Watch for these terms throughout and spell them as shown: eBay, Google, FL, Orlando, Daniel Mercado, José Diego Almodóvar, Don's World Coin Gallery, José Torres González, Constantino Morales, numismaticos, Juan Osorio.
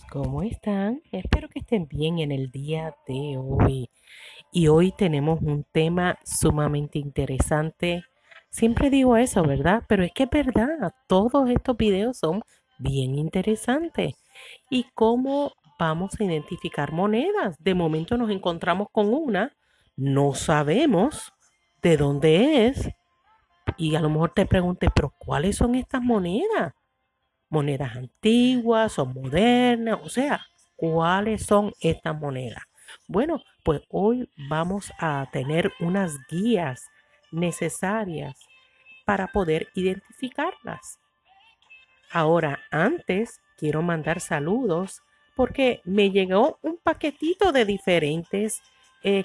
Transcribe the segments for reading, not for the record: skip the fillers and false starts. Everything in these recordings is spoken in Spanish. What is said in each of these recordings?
amigos, ¿cómo están? Espero que estén bien en el día de hoy. Y hoy tenemos un tema sumamente interesante. Siempre digo eso, ¿verdad? Pero es que es verdad, todos estos videos son bien interesantes. ¿Y cómo vamos a identificar monedas? De momento nos encontramos con una, no sabemos de dónde es. Y a lo mejor te preguntes, ¿pero cuáles son estas monedas? ¿Monedas antiguas o modernas? O sea, ¿cuáles son estas monedas? Bueno, pues hoy vamos a tener unas guías necesarias para poder identificarlas. Ahora, antes quiero mandar saludos porque me llegó un paquetito de diferentes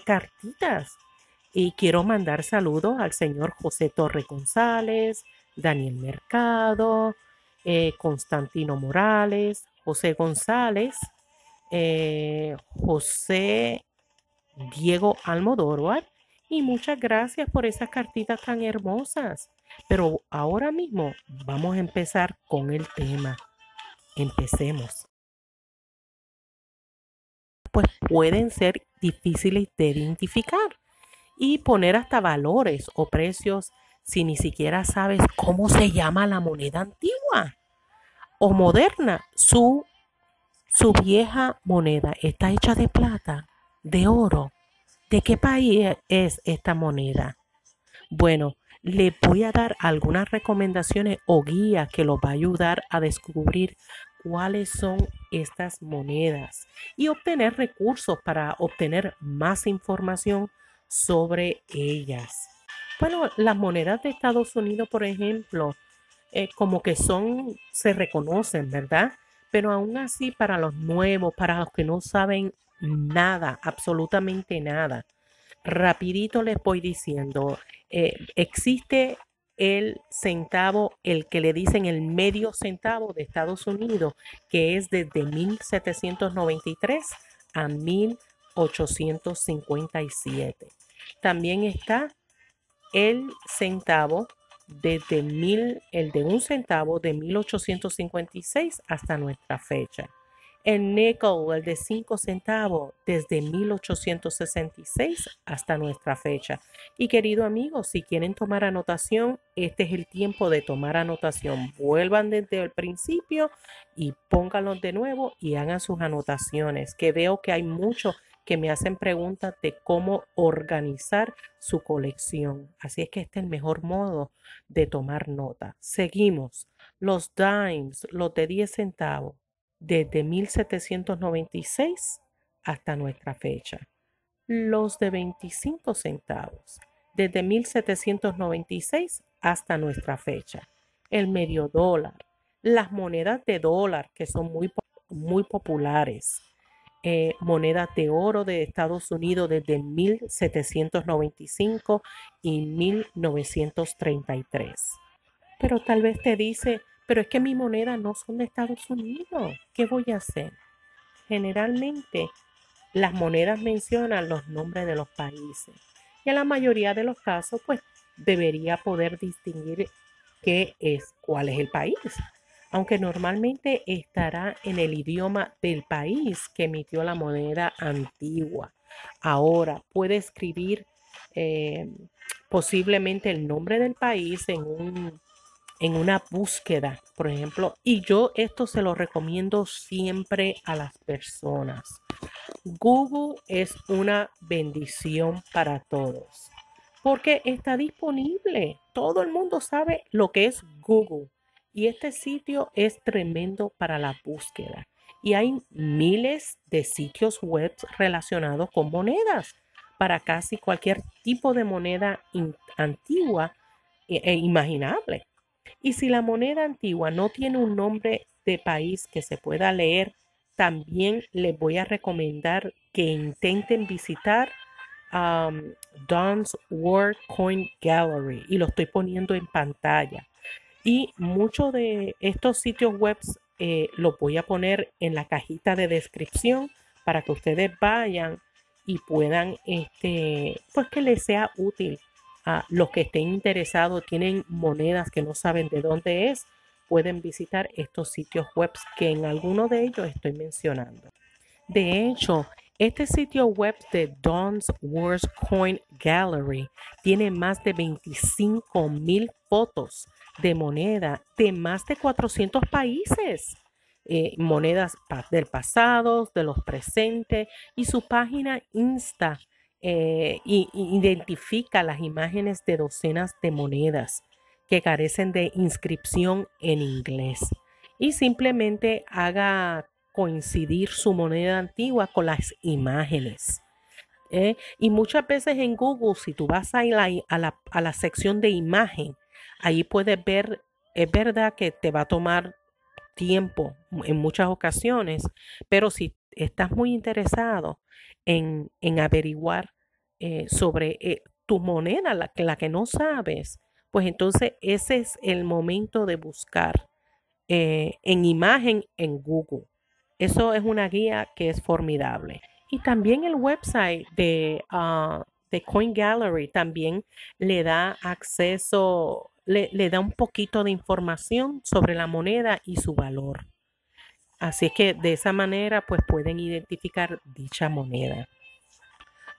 cartitas. Y quiero mandar saludos al señor José Torres González, Daniel Mercado, Constantino Morales, José González, José Diego Almodóvar, y muchas gracias por esas cartitas tan hermosas. Pero ahora mismo vamos a empezar con el tema. Empecemos. Pues pueden ser difíciles de identificar y poner hasta valores o precios si ni siquiera sabes cómo se llama la moneda antigua o moderna, su vieja moneda. ¿Está hecha de plata, de oro? ¿De qué país es esta moneda? Bueno, les voy a dar algunas recomendaciones o guías que los va a ayudar a descubrir cuáles son estas monedas y obtener recursos para obtener más información sobre ellas. Bueno, las monedas de Estados Unidos, por ejemplo, como que son, se reconocen, ¿verdad? Pero aún así, para los nuevos, para los que no saben nada, absolutamente nada, rapidito les voy diciendo, existe el centavo, el que le dicen el medio centavo de Estados Unidos, que es desde 1793 a 1857. También está el centavo desde el de un centavo de 1856 hasta nuestra fecha. El nickel, el de 5 centavos, desde 1866 hasta nuestra fecha. Y querido amigo, si quieren tomar anotación, este es el tiempo de tomar anotación. Vuelvan desde el principio y pónganlos de nuevo y hagan sus anotaciones, que veo que hay muchos que me hacen preguntas de cómo organizar su colección. Así es que este es el mejor modo de tomar nota. Seguimos. Los dimes, los de 10 centavos, desde 1796 hasta nuestra fecha. Los de 25 centavos, desde 1796 hasta nuestra fecha. El medio dólar, las monedas de dólar que son muy populares. Monedas de oro de Estados Unidos desde 1795 y 1933. Pero tal vez te dice, pero es que mis monedas no son de Estados Unidos, ¿qué voy a hacer? Generalmente las monedas mencionan los nombres de los países y en la mayoría de los casos pues debería poder distinguir cuál es el país, aunque normalmente estará en el idioma del país que emitió la moneda antigua. Ahora puede escribir posiblemente el nombre del país en una búsqueda, por ejemplo. Y yo esto se lo recomiendo siempre a las personas. Google es una bendición para todos porque está disponible. Todo el mundo sabe lo que es Google. Y este sitio es tremendo para la búsqueda. Y hay miles de sitios web relacionados con monedas. Para casi cualquier tipo de moneda antigua e imaginable. Y si la moneda antigua no tiene un nombre de país que se pueda leer, también les voy a recomendar que intenten visitar Don's World Coin Gallery. Y lo estoy poniendo en pantalla. Y muchos de estos sitios web los voy a poner en la cajita de descripción para que ustedes vayan y puedan, pues que les sea útil a los que estén interesados, tienen monedas que no saben de dónde es, pueden visitar estos sitios web que en alguno de ellos estoy mencionando. De hecho, este sitio web de Don's World Coin Gallery tiene más de 25,000 fotos de moneda de más de 400 países. Monedas del pasado, de los presentes, y su página Insta identifica las imágenes de docenas de monedas que carecen de inscripción en inglés, y simplemente haga coincidir su moneda antigua con las imágenes. Y muchas veces en Google, si tú vas a la sección de imagen, ahí puedes ver, es verdad que te va a tomar tiempo en muchas ocasiones, pero si estás muy interesado en averiguar sobre tu moneda, la que no sabes, pues entonces ese es el momento de buscar en imagen en Google. Eso es una guía que es formidable. Y también el website de Coin Gallery también le da acceso, le da un poquito de información sobre la moneda y su valor. Así es que de esa manera pues pueden identificar dicha moneda.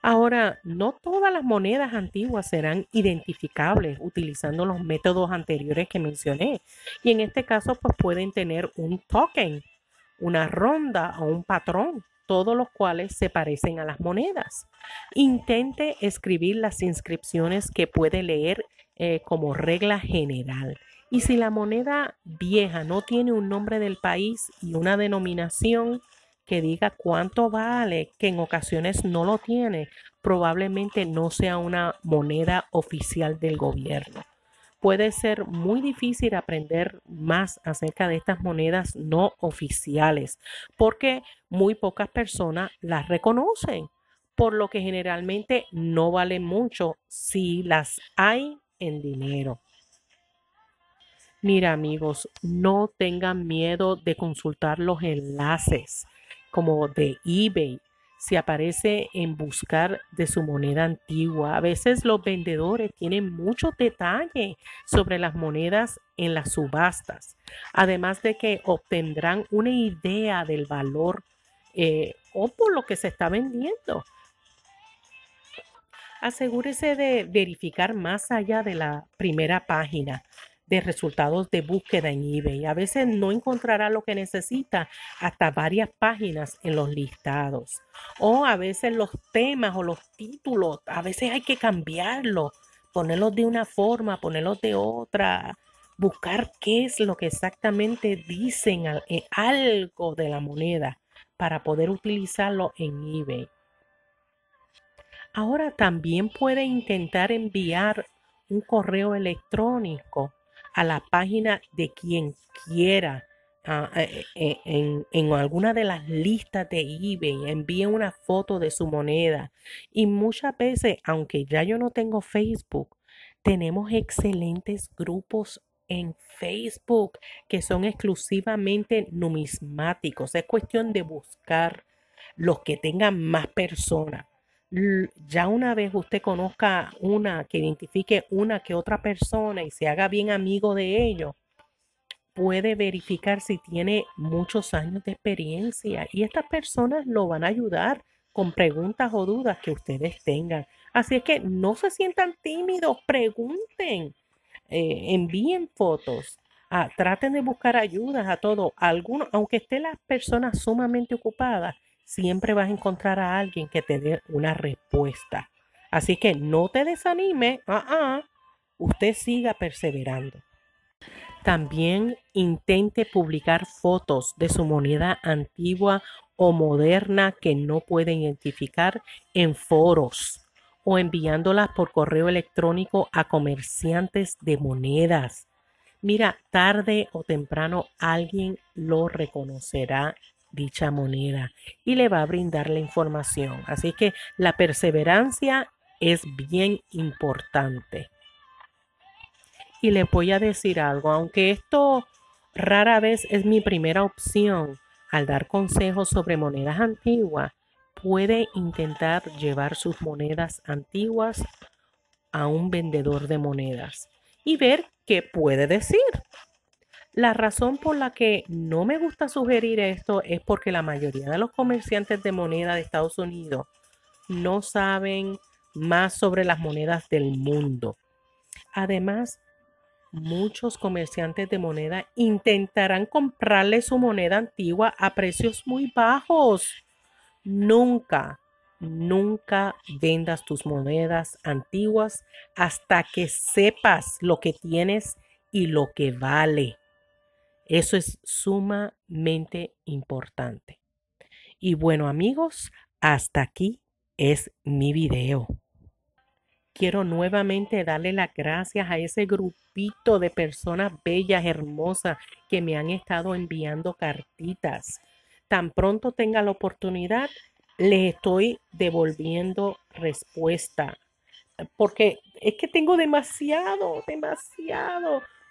Ahora, no todas las monedas antiguas serán identificables utilizando los métodos anteriores que mencioné. Y en este caso pues pueden tener un token, una ronda o un patrón, todos los cuales se parecen a las monedas. Intente escribir las inscripciones que puede leer como regla general. Y si la moneda vieja no tiene un nombre del país y una denominación que diga cuánto vale, que en ocasiones no lo tiene, probablemente no sea una moneda oficial del gobierno. Puede ser muy difícil aprender más acerca de estas monedas no oficiales porque muy pocas personas las reconocen, por lo que generalmente no valen mucho si las hay en dinero. Mira, amigos, no tengan miedo de consultar los enlaces como de eBay. Si aparece en buscar de su moneda antigua, a veces los vendedores tienen muchos detalles sobre las monedas en las subastas, además de que obtendrán una idea del valor o por lo que se está vendiendo. Asegúrese de verificar más allá de la primera página de resultados de búsqueda en eBay. A veces no encontrará lo que necesita hasta varias páginas en los listados. O a veces los temas o los títulos, a veces hay que cambiarlos, ponerlos de una forma, ponerlos de otra, buscar qué es lo que exactamente dicen algo de la moneda para poder utilizarlo en eBay. Ahora también puede intentar enviar un correo electrónico a la página de quien quiera en alguna de las listas de eBay. Envíe una foto de su moneda. Y muchas veces, aunque ya yo no tengo Facebook, tenemos excelentes grupos en Facebook que son exclusivamente numismáticos. Es cuestión de buscar los que tengan más personas. Ya una vez usted conozca una, que identifique una que otra persona y se haga bien amigo de ellos, puede verificar si tiene muchos años de experiencia y estas personas lo van a ayudar con preguntas o dudas que ustedes tengan. Así es que no se sientan tímidos, pregunten, envíen fotos, traten de buscar ayudas a todo. Algunos, aunque estén las personas sumamente ocupadas, siempre vas a encontrar a alguien que te dé una respuesta. Así que no te desanime, usted siga perseverando. También intente publicar fotos de su moneda antigua o moderna que no puede identificar en foros o enviándolas por correo electrónico a comerciantes de monedas. Mira, tarde o temprano alguien lo reconocerá, dicha moneda, y le va a brindar la información. Así que la perseverancia es bien importante. Y les voy a decir algo, aunque esto rara vez es mi primera opción al dar consejos sobre monedas antiguas, puede intentar llevar sus monedas antiguas a un vendedor de monedas y ver qué puede decir. La razón por la que no me gusta sugerir esto es porque la mayoría de los comerciantes de moneda de Estados Unidos no saben más sobre las monedas del mundo. Además, muchos comerciantes de moneda intentarán comprarle su moneda antigua a precios muy bajos. Nunca vendas tus monedas antiguas hasta que sepas lo que tienes y lo que vale. Eso es sumamente importante. Y bueno, amigos, hasta aquí es mi video. Quiero nuevamente darle las gracias a ese grupito de personas bellas, hermosas, que me han estado enviando cartitas. Tan pronto tenga la oportunidad, les estoy devolviendo respuesta. Porque es que tengo demasiado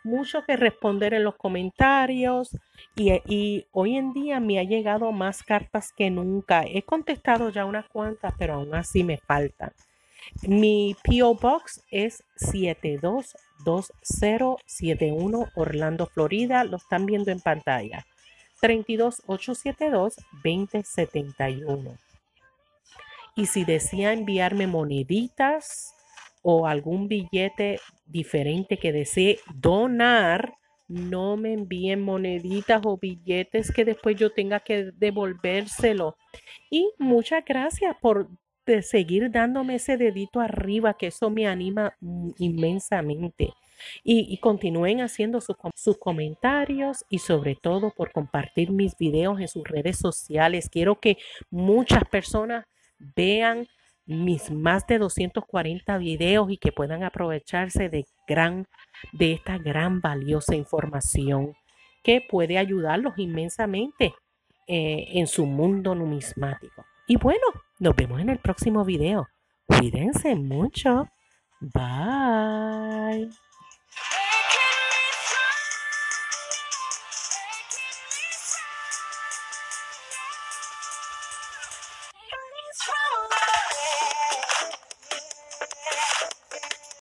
mucho que responder en los comentarios y hoy en día me ha llegado más cartas que nunca. He contestado ya unas cuantas, pero aún así me faltan. Mi P.O. Box es 722071 Orlando, Florida. Lo están viendo en pantalla. 32872-2071. Y si desea enviarme moneditas o algún billete diferente que desee donar, no me envíen moneditas o billetes que después yo tenga que devolvérselo. Y muchas gracias por seguir dándome ese dedito arriba, que eso me anima inmensamente. Y continúen haciendo sus comentarios y sobre todo por compartir mis videos en sus redes sociales. Quiero que muchas personas vean mis más de 240 videos y que puedan aprovecharse de esta gran valiosa información que puede ayudarlos inmensamente en su mundo numismático. Y bueno, nos vemos en el próximo video. Cuídense mucho. Bye.